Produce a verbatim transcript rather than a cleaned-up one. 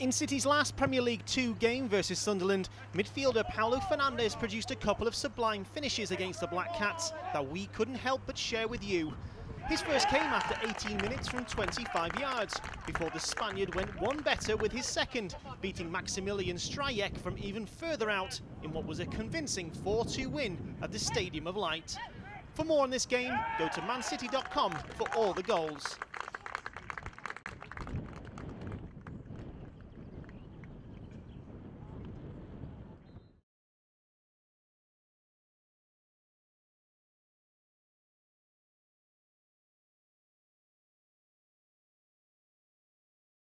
In City's last Premier League two game versus Sunderland, midfielder Paulo Fernandes produced a couple of sublime finishes against the Black Cats that we couldn't help but share with you. His first came after eighteen minutes from twenty-five yards, before the Spaniard went one better with his second, beating Maximilian Stryjek from even further out in what was a convincing four two win at the Stadium of Light. For more on this game, go to man city dot com for all the goals.